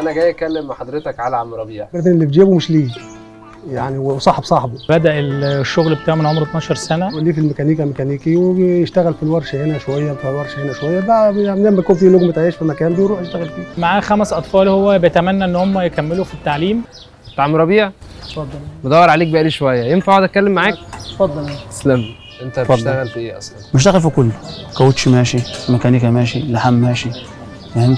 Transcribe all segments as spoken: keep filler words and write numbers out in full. انا جاي اتكلم مع حضرتك على عم ربيع. البدن اللي في جيبه مش ليه، يعني هو صاحب صاحبه. بدا الشغل بتاعه من عمره اتناشر سنه، وليه في الميكانيكا ميكانيكي، وبيشتغل في الورشه هنا شويه، في الورشه هنا شويه بقى، لما بيكون في لقمه عيش في مكان بيروح يشتغل فيه. معاه خمس اطفال هو بيتمنى ان هم يكملوا في التعليم. عم ربيع اتفضل، بدور عليك بقالي شويه، ينفع اقعد اتكلم معاك؟ اتفضل. تسلم. انت بتشتغل في ايه اصلا؟ بشتغل في كله، كوتش ماشي، ميكانيكا ماشي، لحام ماشي، فاهم؟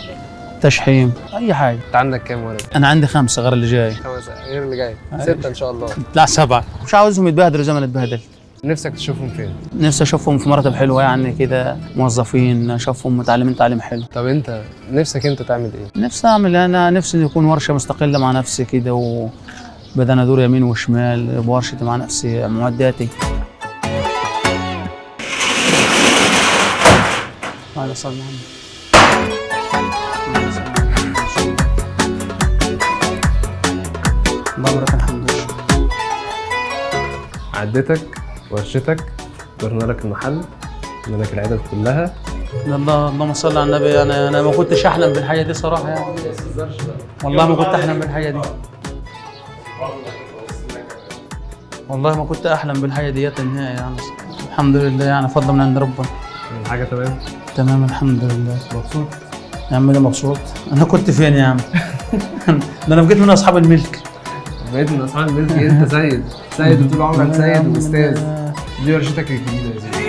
تشحيم، اي حاجه. انت عندك كام ولد؟ انا عندي خمسه غير اللي جاي. خمسه غير اللي جاي، سته ان شاء الله. لا سبعه، مش عاوزهم يتبهدلوا زي ما انا اتبهدلت. نفسك تشوفهم فين؟ نفسي اشوفهم في مراتب حلوه، يعني كده موظفين، اشوفهم متعلمين تعليم حلو. طب انت نفسك انت تعمل ايه؟ نفسي اعمل، انا نفسي ان يكون ورشه مستقله مع نفسي كده، وبدأ انا ادور يمين وشمال بورشتي مع نفسي، معداتي. تعالى صلي على النبي. بارك الحمد لله. عدتك ورشتك، جرنا لك المحل، عندنا لك العدد كلها. الله، اللهم صل على النبي. انا انا ما كنتش احلم بالحاجه دي صراحه، يعني والله ما كنت احلم بالحاجه دي، والله ما كنت احلم بالحاجه ديت نهائي، يعني الحمد لله، يعني فضل من عند ربنا. الحاجه تمام؟ تمام الحمد لله. مبسوط؟ يا عم انا مبسوط، انا كنت فين يا عم؟ ده انا بقيت من اصحاب الملك. بقيت من اصحاب الملك؟ انت سيد، سيد طول عمرك، سيد واستاذ. دي ورشتك الجديده يا زلمه.